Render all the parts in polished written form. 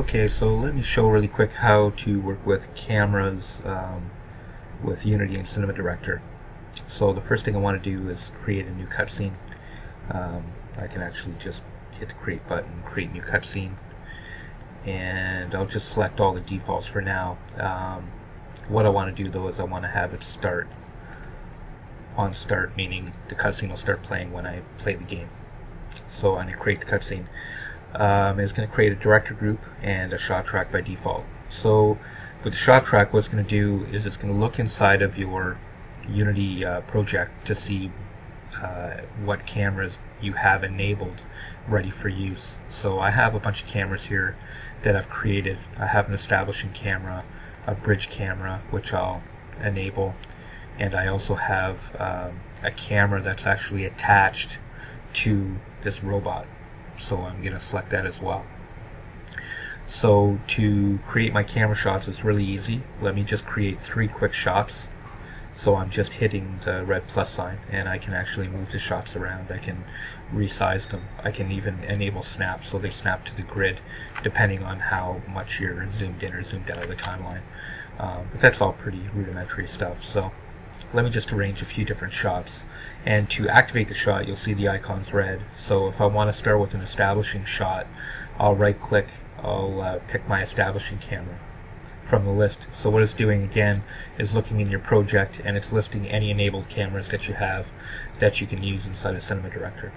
Okay, so let me show really quick how to work with cameras with Unity and Cinema Director. So the first thing I want to do is create a new cutscene. I can actually just hit the create button, create new cutscene, and I'll just select all the defaults for now. What I want to do though is I want to have it start on start, meaning the cutscene will start playing when I play the game. So I'm going to create the cutscene. It's going to create a director group and a shot track by default. So with the shot track, what it's going to do is it's going to look inside of your Unity project to see what cameras you have enabled ready for use. So I have a bunch of cameras here that I've created. I have an establishing camera, a bridge camera, which I'll enable, and I also have a camera that's actually attached to this robot. So I'm going to select that as well. So to create my camera shots, it's really easy. Let me just create 3 quick shots. So I'm just hitting the red plus sign and I can actually move the shots around. I can resize them. I can even enable snap so they snap to the grid depending on how much you're zoomed in or zoomed out of the timeline. But that's all pretty rudimentary stuff. So let me just arrange a few different shots, and to activate the shot you'll see the icons red. So if I want to start with an establishing shot, I'll right click, I'll pick my establishing camera from the list. So what it's doing again is looking in your project and it's listing any enabled cameras that you have that you can use inside of Cinema Director,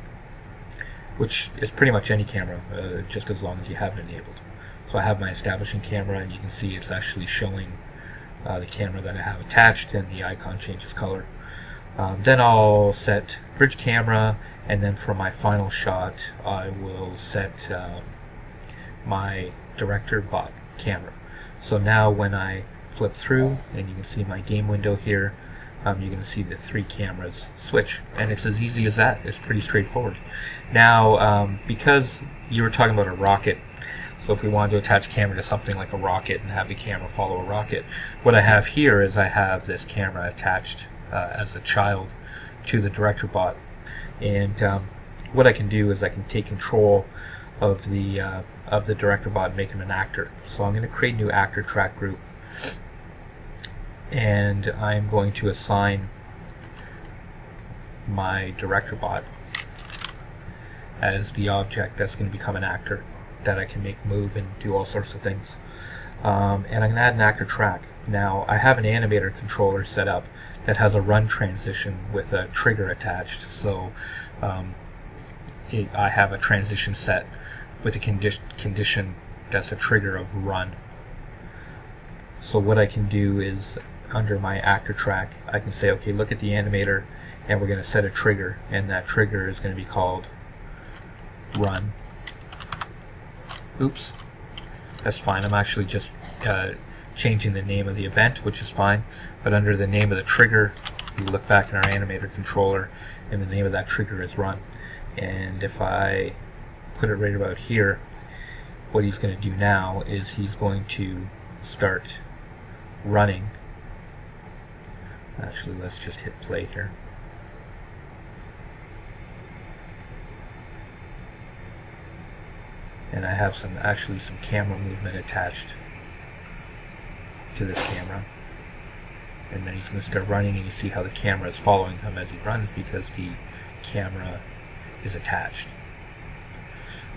which is pretty much any camera, just as long as you have it enabled. So I have my establishing camera and you can see it's actually showing the camera that I have attached, and the icon changes color. Then I'll set bridge camera, and then for my final shot I will set my director bot camera. So now when I flip through and you can see my game window here, you're going to see the 3 cameras switch, and it's as easy as that. It's pretty straightforward. Now because you were talking about a rocket, so if we wanted to attach camera to something like a rocket and have the camera follow a rocket, what I have here is I have this camera attached as a child to the director bot, and what I can do is I can take control of the director bot and make him an actor. So I'm going to create a new actor track group, and I'm going to assign my director bot as the object that's going to become an actor that I can make move and do all sorts of things. And I can add an actor track. Now I have an animator controller set up that has a run transition with a trigger attached, so I have a transition set with a condition that's a trigger of run. So what I can do is under my actor track I can say, okay, look at the animator, and we're going to set a trigger, and that trigger is going to be called run. Oops, that's fine. I'm actually just changing the name of the event, which is fine, but under the name of the trigger, we look back in our animator controller and the name of that trigger is run. And if I put it right about here, what he's going to do now is he's going to start running. Actually, let's just hit play here. And I have some some camera movement attached to this camera, and then he's going to start running, and you see how the camera is following him as he runs because the camera is attached.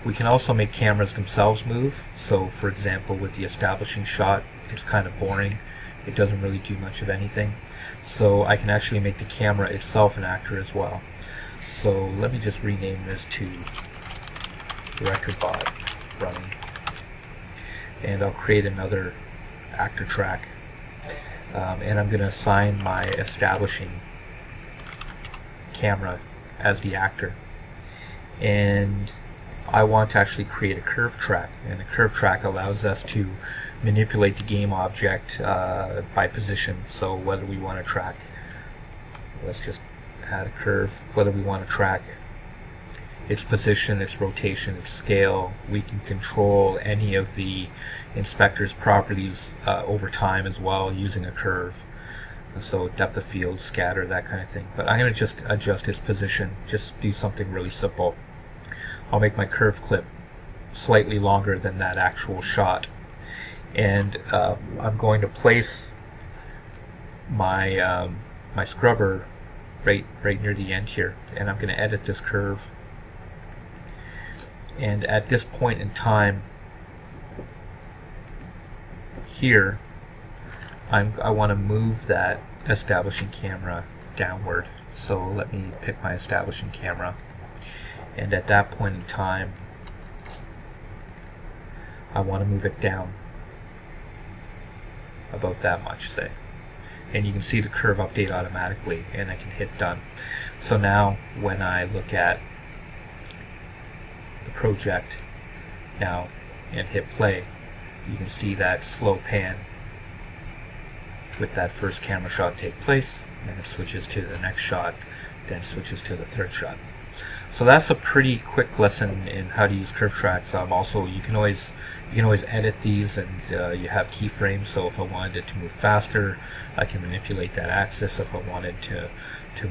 We can also make cameras themselves move. So for example, with the establishing shot, it's kind of boring, it doesn't really do much of anything, so I can actually make the camera itself an actor as well. So let me just rename this to director bot running, and I'll create another actor track, and I'm going to assign my establishing camera as the actor, and I want to actually create a curve track, and a curve track allows us to manipulate the game object by position. So whether we want to track, let's just add a curve, whether we want to track its position, its rotation, its scale. We can control any of the inspector's properties over time as well using a curve. So depth of field, scatter, that kind of thing. But I'm going to just adjust his position, just do something really simple. I'll make my curve clip slightly longer than that actual shot. And I'm going to place my my scrubber right near the end here, and I'm going to edit this curve. And at this point in time here, I want to move that establishing camera downward. So let me pick my establishing camera, and at that point in time I want to move it down about that much, say, and you can see the curve update automatically, and I can hit done. So now when I look at the project now and hit play, you can see that slow pan with that first camera shot take place, and it switches to the next shot, then switches to the third shot. So that's a pretty quick lesson in how to use curve tracks. Also, you can always edit these, and you have keyframes. So if I wanted it to move faster, I can manipulate that axis. If I wanted to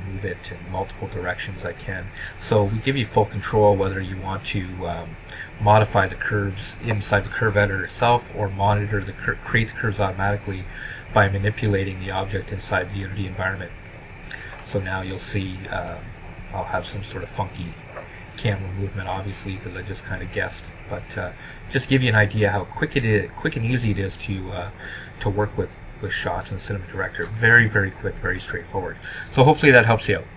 move it in multiple directions, I can. So we give you full control whether you want to modify the curves inside the curve editor itself, or monitor the create the curves automatically by manipulating the object inside the Unity environment. So now you'll see I'll have some sort of funky camera movement, obviously, because I just kind of guessed, but just give you an idea how quick and easy it is to work with shots in Cinema Director. Very, very quick, very straightforward. So hopefully that helps you out.